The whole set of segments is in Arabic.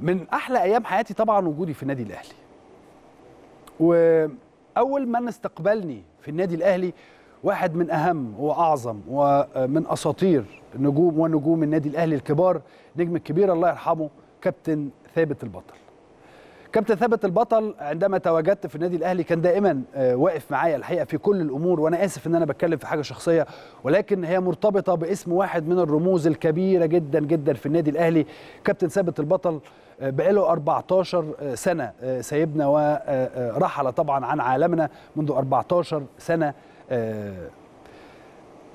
من أحلى أيام حياتي طبعا وجودي في النادي الأهلي. وأول من استقبلني في النادي الأهلي واحد من أهم وأعظم ومن أساطير نجوم ونجوم النادي الأهلي الكبار، نجم الكبير الله يرحمه كابتن ثابت البطل. كابتن ثابت البطل عندما تواجدت في النادي الأهلي كان دائما واقف معايا الحقيقة في كل الأمور، وأنا آسف إن أنا بتكلم في حاجة شخصية ولكن هي مرتبطة باسم واحد من الرموز الكبيرة جدا جدا في النادي الأهلي. كابتن ثابت البطل بقاله 14 سنة سايبنا ورحل طبعا عن عالمنا منذ 14 سنة.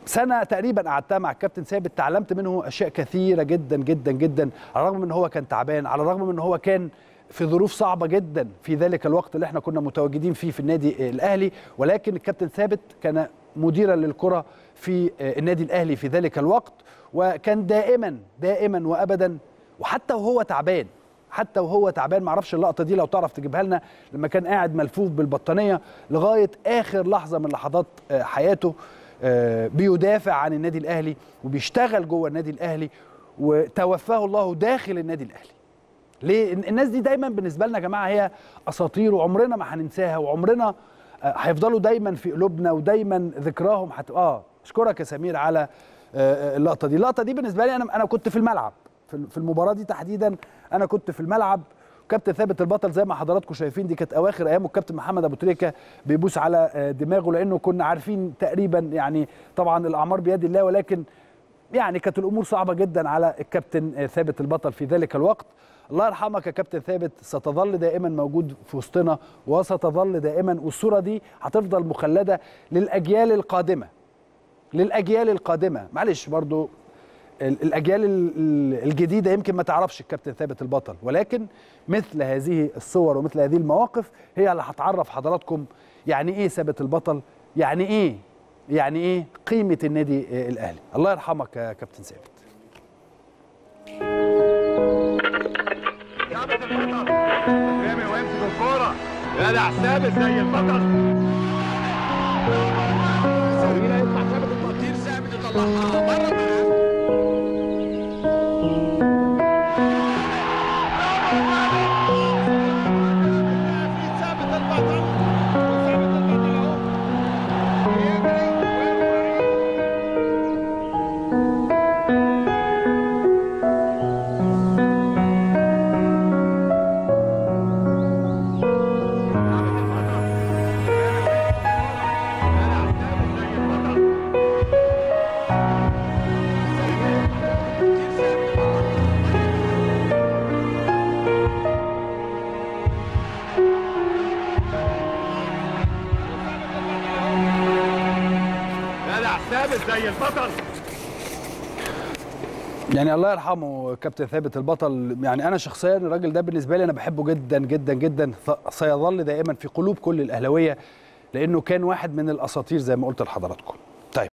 سنة تقريبا قعدتها مع الكابتن ثابت، تعلمت منه أشياء كثيرة جدا جدا جدا، على الرغم من هو كان تعبان، على الرغم من هو كان في ظروف صعبة جدا في ذلك الوقت اللي احنا كنا متواجدين فيه في النادي الأهلي، ولكن الكابتن ثابت كان مديرا للكرة في النادي الأهلي في ذلك الوقت، وكان دائما وأبدا وحتى وهو تعبان معرفش اللقطة دي لو تعرف تجيبها لنا، لما كان قاعد ملفوف بالبطانية لغاية آخر لحظة من لحظات حياته بيدافع عن النادي الأهلي وبيشتغل جوه النادي الأهلي، وتوفاه الله داخل النادي الأهلي. ليه؟ الناس دي دايما بالنسبة لنا يا جماعة هي أساطير وعمرنا ما هننساها، وعمرنا هيفضلوا دايما في قلوبنا ودايما ذكراهم أشكرك يا سمير على اللقطة دي. اللقطة دي بالنسبة لي أنا كنت في الملعب، في المباراة دي تحديدا أنا كنت في الملعب. كابتن ثابت البطل زي ما حضراتكم شايفين دي كانت أواخر أيامه، الكابتن محمد أبو تريكة بيبوس على دماغه، لأنه كنا عارفين تقريبا يعني طبعا الأعمار بيد الله، ولكن يعني كانت الأمور صعبة جدا على الكابتن ثابت البطل في ذلك الوقت. الله يرحمك يا كابتن ثابت، ستظل دائما موجود في وسطنا وستظل دائما، والصورة دي هتفضل مخلدة للأجيال القادمة معلش برضو الأجيال الجديدة يمكن ما تعرفش الكابتن ثابت البطل، ولكن مثل هذه الصور ومثل هذه المواقف هي اللي هتعرف حضراتكم يعني إيه ثابت البطل، يعني إيه قيمة النادي الأهلي. الله يرحمك يا كابتن ثابت. ثابت البطل رامي ويمسك الكورة، جدع ثابت زي البطل. سميرة يطلع ثابت البطير، ثابت يطلعها بره. يعني الله يرحمه كابتن ثابت البطل، يعني أنا شخصيا الراجل ده بالنسبة لي أنا بحبه جدا جدا جدا، سيظل دائما في قلوب كل الأهلاوية لأنه كان واحد من الأساطير زي ما قلت لحضراتكم.